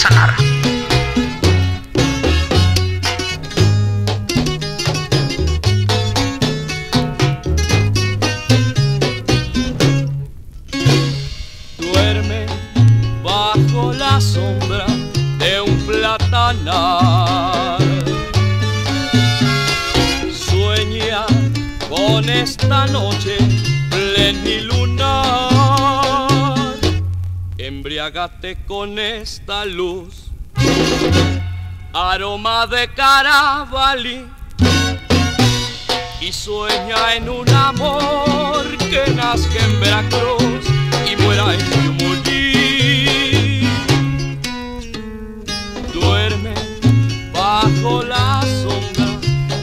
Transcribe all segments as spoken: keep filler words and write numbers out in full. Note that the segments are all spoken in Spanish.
Sonoro. Duerme bajo la sombra de un platanar. Sueña con esta noche plenilunar. Embriágate con esta luz, aroma de carabalí, y sueña en un amor que nazca en Veracruz y muera en Fiumulín. Duerme bajo la sombra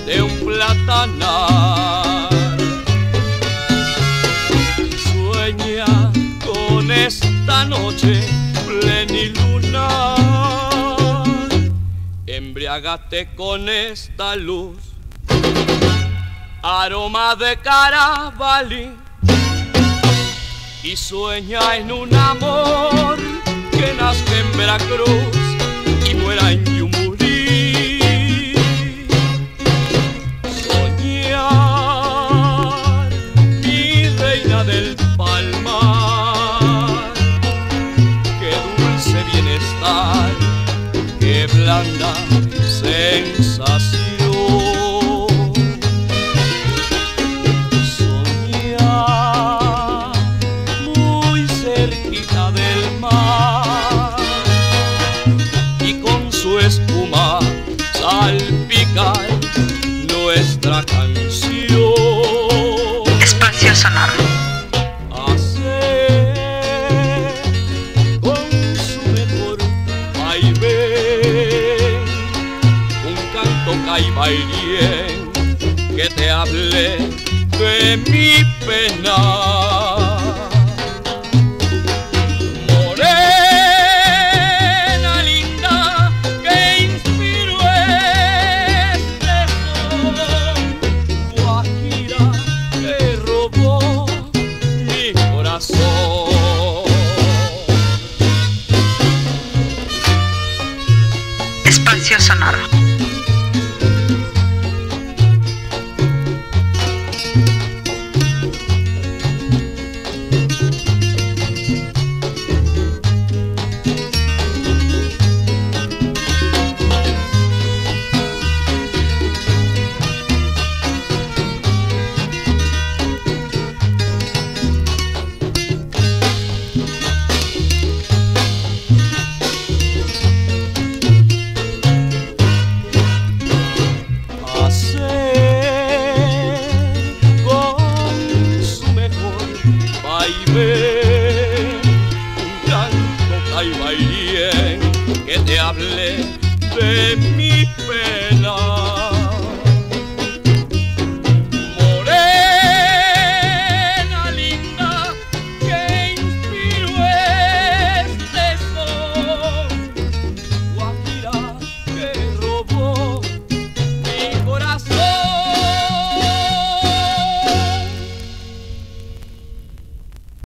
de un platanar. Sueña con esta esta noche plenilunar, embriágate con esta luz, aroma de carabalí, y sueña en un amor que nazca en Veracruz y muera en Fiumulín. Soñar, mi reina del palmar. Qué blanda sensación. Soñar muy cerquita del mar, y con su espuma salpicar nuestra canción. Espacio Sonoro. Ay, bailén, que te hablé de mi pena. Morena linda, que inspiró este sol. Guajira, que robó mi corazón. Espacio Sonoro. Ay, bailén, que te hablé de mi pena.